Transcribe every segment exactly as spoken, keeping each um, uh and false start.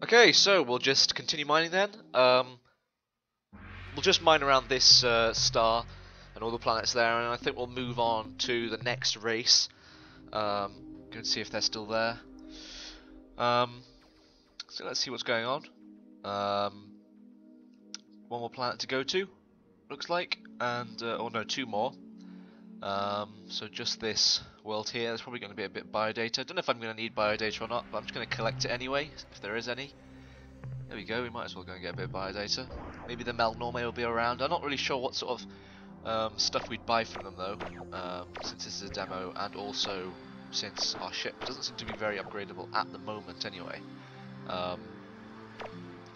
Okay, so we'll just continue mining then. Um, we'll just mine around this uh, star and all the planets there, and I think we'll move on to the next race. Um, go and see if they're still there. Um, so let's see what's going on. Um, one more planet to go to, looks like, and uh, oh no, two more. Um, so just this world here. There's probably going to be a bit of biodata. I don't know if I'm going to need biodata or not, but I'm just going to collect it anyway, if there is any. There we go, we might as well go and get a bit of biodata. Maybe the Melnorme will be around. I'm not really sure what sort of um, stuff we'd buy from them though, um, since this is a demo, and also since our ship doesn't seem to be very upgradable at the moment anyway. Um,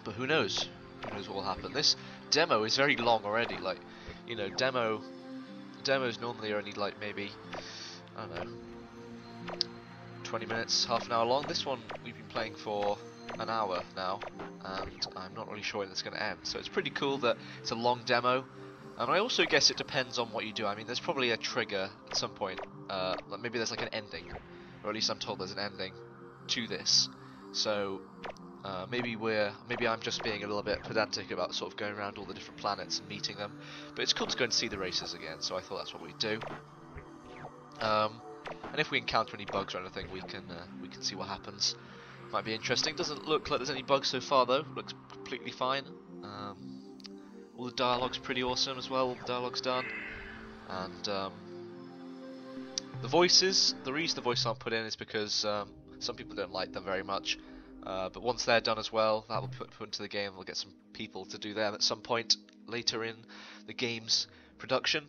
but who knows? Who knows what will happen. This demo is very long already, like, you know, demo... demos normally are only like maybe, I don't know, twenty minutes, half an hour long. This one we've been playing for an hour now, and I'm not really sure when it's going to end. So it's pretty cool that it's a long demo, and I also guess it depends on what you do. I mean, there's probably a trigger at some point, uh, like maybe there's like an ending, or at least I'm told there's an ending to this. So uh, maybe we're, maybe I'm just being a little bit pedantic about sort of going around all the different planets and meeting them. But it's cool to go and see the races again, so I thought that's what we'd do. Um, and if we encounter any bugs or anything, we can uh, we can see what happens. Might be interesting. Doesn't look like there's any bugs so far though. Looks completely fine. Um, all the dialogue's pretty awesome as well. All the dialogue's done, and um, the voices. The reason the voices aren't put in is because um, some people don't like them very much. Uh, but once they're done as well, that will put, put into the game. We'll get some people to do them at some point later in the game's production,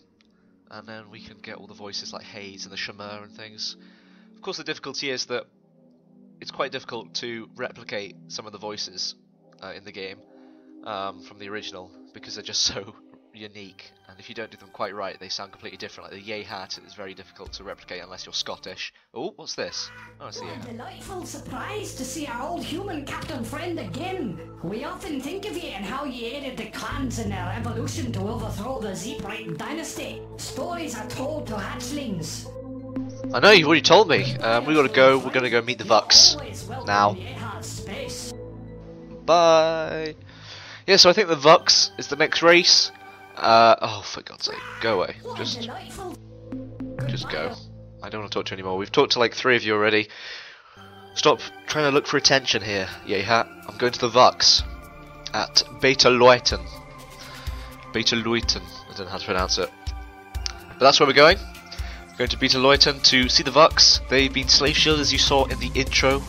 and then we can get all the voices like Hayes and the Chmmr and things. Of course, the difficulty is that it's quite difficult to replicate some of the voices uh, in the game um, from the original, because they're just so unique, and if you don't do them quite right, they sound completely different. Like the Yehat is very difficult to replicate unless you're Scottish. Oh, what's this? Oh, it's the Yehat. A delightful surprise to see our old human captain friend again. We often think of you and how you aided the clans in their evolution to overthrow the Zebraite dynasty. Stories are told to hatchlings. I know, you've already told me. Um, we gotta go. We're gonna go meet the Vux now. Bye. Yeah, so I think the Vux is the next race. Uh, oh, for God's sake, go away. Just, just go. I don't want to talk to you anymore. We've talked to like three of you already. Stop trying to look for attention here, Yehat. I'm going to the Vux at Beta Luyten. Beta Luyten. I don't know how to pronounce it. But that's where we're going. We're going to Beta Luyten to see the Vux. They've been slave shielded, as you saw in the intro.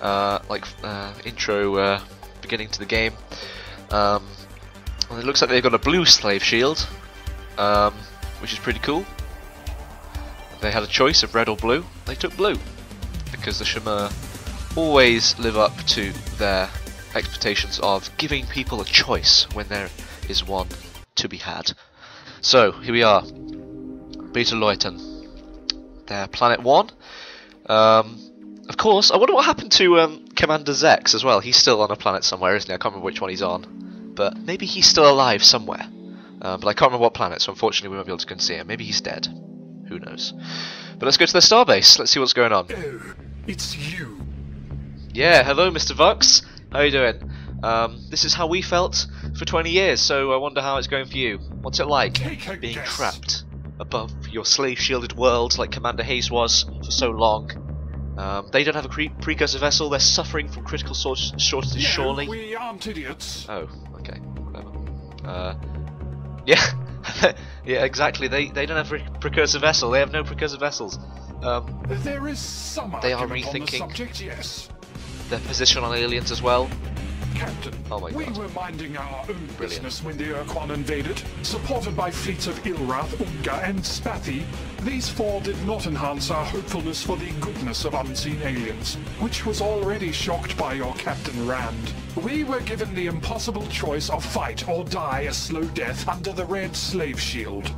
Uh, like, uh, intro, uh, beginning to the game. Um... Well, it looks like they've got a blue slave shield, um, which is pretty cool. They had a choice of red or blue. They took blue, because the Chmmr always live up to their expectations of giving people a choice when there is one to be had. So, here we are. Beta Luyten. They're planet one. Um, of course, I wonder what happened to um, Commander Zex as well. He's still on a planet somewhere, isn't he? I can't remember which one he's on. But maybe he's still alive somewhere. Uh, but I can't remember what planet, so unfortunately we won't be able to go and see him. Maybe he's dead. Who knows? But let's go to their starbase. Let's see what's going on. Oh, it's you. Yeah, hello Mister Vux. How are you doing? Um, this is how we felt for twenty years, so I wonder how it's going for you. What's it like being guess. trapped above your slave-shielded world like Commander Hayes was for so long? Um, they don't have a precursor vessel. They're suffering from critical shortages, no, surely. We aren't idiots. Oh, okay, whatever. Uh, yeah, yeah, exactly. They they don't have a precursor vessel. They have no precursor vessels. Um, there is some. They are rethinking the subject, yes. their position on aliens as well. Captain, oh my God. We were minding our own Brilliant. business when the Urquan invaded. Supported by fleets of Ilwrath, Umgah and Spathi, these four did not enhance our hopefulness for the goodness of unseen aliens, which was already shocked by your Captain Rand. We were given the impossible choice of fight or die a slow death under the Red Slave Shield.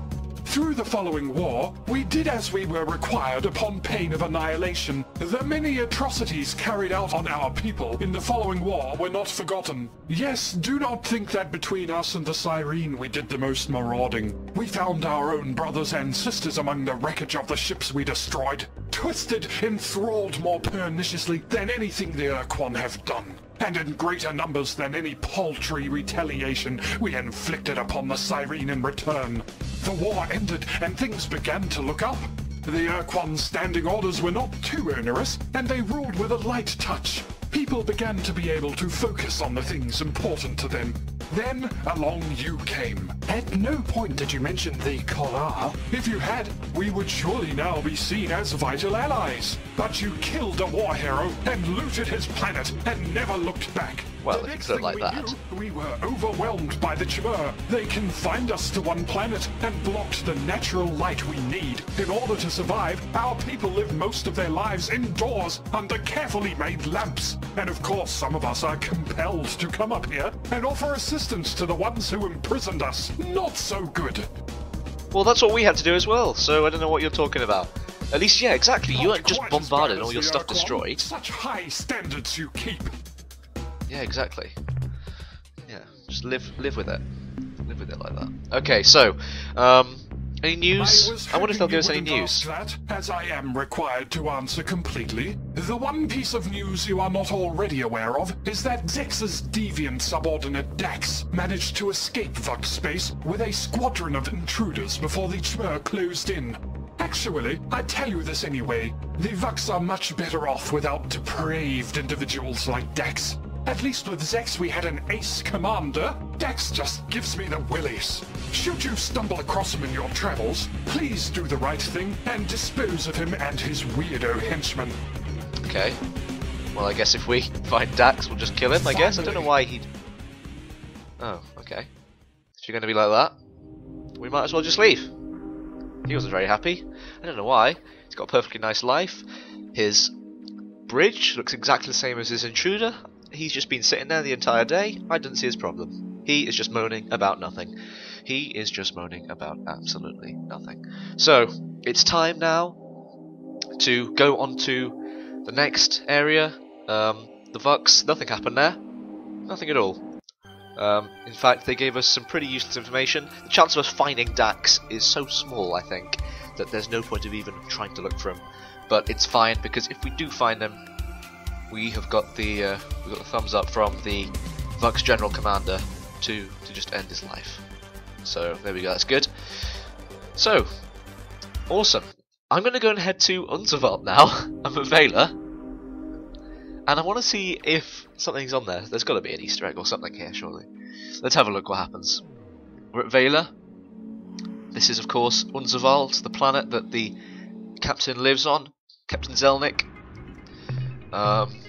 Through the following war, we did as we were required upon pain of annihilation. The many atrocities carried out on our people in the following war were not forgotten. Yes, do not think that between us and the Syreen we did the most marauding. We found our own brothers and sisters among the wreckage of the ships we destroyed, twisted, enthralled more perniciously than anything the Urquan have done. and in greater numbers than any paltry retaliation we inflicted upon the Syreen in return. The war ended, and things began to look up. The Urquan's standing orders were not too onerous, and they ruled with a light touch. People began to be able to focus on the things important to them. Then along you came. At no point did you mention the Kohr-Ah. If you had, we would surely now be seen as vital allies. But you killed a war hero and looted his planet and never looked back. Well, the next thing like we that. knew, we were overwhelmed by the Chmmr. They confined us to one planet and blocked the natural light we need. In order to survive, our people live most of their lives indoors under carefully made lamps. And of course, some of us are compelled to come up here and offer assistance to the ones who imprisoned us. Not so good. Well, that's what we had to do as well, so I don't know what you're talking about. At least, yeah, exactly. Not you aren't just bombarded and all your stuff destroyed. Such high standards you keep. Yeah, exactly. Yeah, just live live with it. Live with it like that. Okay, so, um, any news? I, I wonder if they'll give us any news. That, as I am required to answer completely, the one piece of news you are not already aware of is that Zex's deviant subordinate Dax managed to escape Vux space with a squadron of intruders before the Chmmr closed in. Actually, I tell you this anyway, the Vux are much better off without depraved individuals like Dax. At least with Zex we had an ace commander. Dax just gives me the willies. Should you stumble across him in your travels, please do the right thing and dispose of him and his weirdo henchmen. Okay. Well, I guess if we find Dax, we'll just kill him, I Finally. guess. I don't know why he'd... Oh, okay. If you're going to be like that, we might as well just leave. He wasn't very happy. I don't know why. He's got a perfectly nice life. His bridge looks exactly the same as his intruder. He's just been sitting there the entire day. I didn't see his problem. He is just moaning about nothing. He is just moaning about absolutely nothing. So, it's time now to go on to the next area. Um, the Vux, nothing happened there. Nothing at all. Um, in fact, they gave us some pretty useless information. The chance of us finding Dax is so small, I think, that there's no point of even trying to look for him. But it's fine, because if we do find him, we have got the uh, we got the thumbs up from the Vux General Commander to to just end his life. So there we go. That's good. So awesome. I'm going to go and head to Unzervalt now. I'm a Vela, and I want to see if something's on there. There's got to be an Easter egg or something here, surely. Let's have a look what happens. We're at Vela. This is of course Unzervalt, the planet that the captain lives on. Captain Zelnick. Um,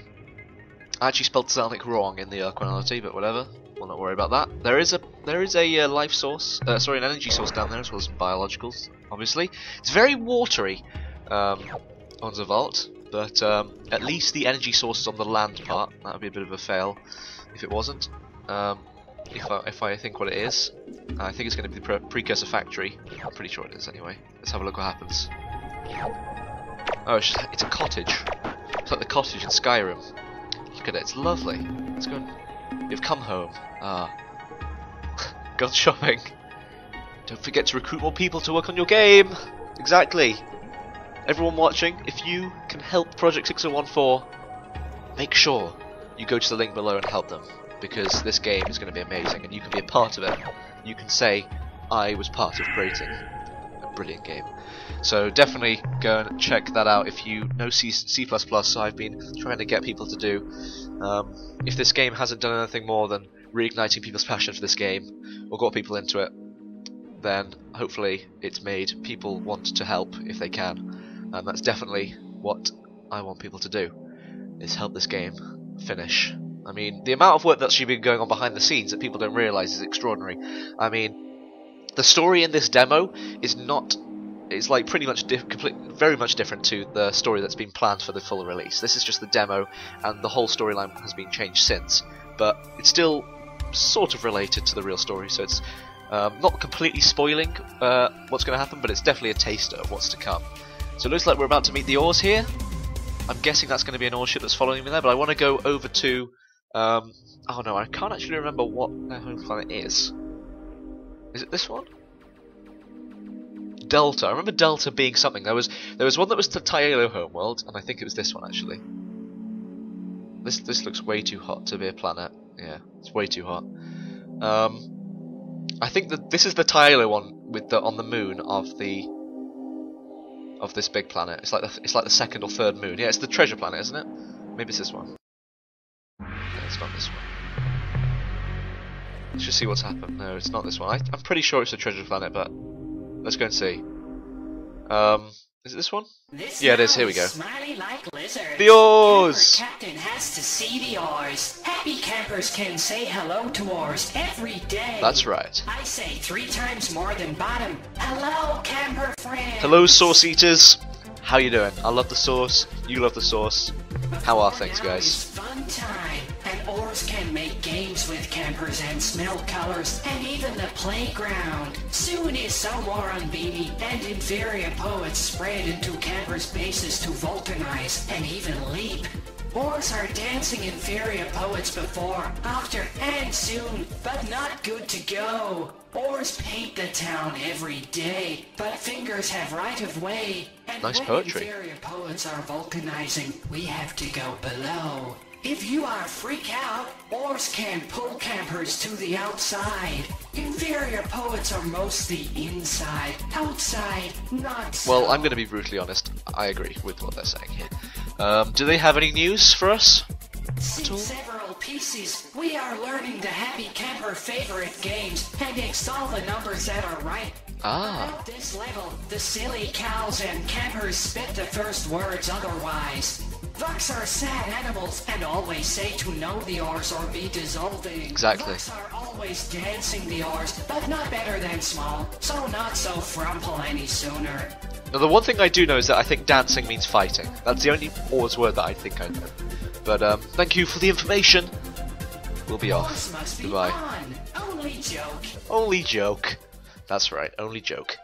I actually spelled Zelnick wrong in the Urquanality, but whatever. We'll not worry about that. There is a there is a uh, life source, uh, sorry, an energy source down there as well as biologicals. Obviously, it's very watery um, on Zavalt, but um, at least the energy source is on the land part. That would be a bit of a fail if it wasn't. Um, if I, if I think what it is, I think it's going to be the pre precursor factory. I'm pretty sure it is anyway. Let's have a look what happens. Oh, it's, just, it's a cottage. It's like the cottage in Skyrim. Look at it, it's lovely. Let's go and... You've come home. Ah. Gone shopping. Don't forget to recruit more people to work on your game! Exactly! Everyone watching, if you can help Project six oh one four, make sure you go to the link below and help them. Because this game is going to be amazing and you can be a part of it. You can say, I was part of creating a brilliant game. So definitely go and check that out if you know C++, so I've been trying to get people to do. Um, if this game hasn't done anything more than reigniting people's passion for this game, or got people into it, then hopefully it's made people want to help if they can. And that's definitely what I want people to do, is help this game finish. I mean, the amount of work that's actually been going on behind the scenes that people don't realise is extraordinary. I mean, the story in this demo is not... It's like pretty much diff complete, very much different to the story that's been planned for the full release. This is just the demo, and the whole storyline has been changed since. But it's still sort of related to the real story, so it's um, not completely spoiling uh, what's going to happen, but it's definitely a taster of what's to come. So it looks like we're about to meet the Orz here. I'm guessing that's going to be an Orz ship that's following me there, but I want to go over to... Um, oh no, I can't actually remember what their home planet is. Is it this one? Delta. I remember Delta being something. There was there was one that was the Taalo homeworld, and I think it was this one actually. This this looks way too hot to be a planet. Yeah, it's way too hot. Um, I think that this is the Taalo one with the on the moon of the of this big planet. It's like the, it's like the second or third moon. Yeah, it's the treasure planet, isn't it? Maybe it's this one. No, it's not this one. Let's just see what's happened. No, it's not this one. I, I'm pretty sure it's the treasure planet, but let's go and see. Um. Is it this one? This yeah, it is. Here we go. Like the Orz! Captain has to see the Orz. Happy campers can say hello to Orz every day. That's right. I say three times more than bottom. Hello, camper friends. Hello, sauce eaters. How you doing? I love the sauce. You love the sauce. How are things, guys? It's fun time. And Orz can make games with campers and smell colors and even the playground. Soon is some Warrenbeanie and inferior poets spread into campers' bases to vulcanize and even leap. Orz are dancing inferior poets before, after, and soon, but not good to go. Orz paint the town every day, but fingers have right of way. And nice poetry. When inferior poets are vulcanizing, we have to go below. If you are freak out, Orz can pull campers to the outside. Inferior poets are mostly inside, outside, not. Well, I'm going to be brutally honest. I agree with what they're saying here. Um, do they have any news for us? Since several pieces, we are learning the happy camper favorite games and extol the numbers that are right. Ah. At this level, the silly cows and campers spit the first words otherwise. Vux are sad animals and always say to know the Orz or be dissolving. Exactly. Vux are always dancing the Orz, but not better than small, so not so frumple any sooner. Now the one thing I do know is that I think dancing means fighting. That's the only Orz word that I think I know. But um, thank you for the information. We'll be Orz off. Be Goodbye. On. Only joke. Only joke. That's right, only joke.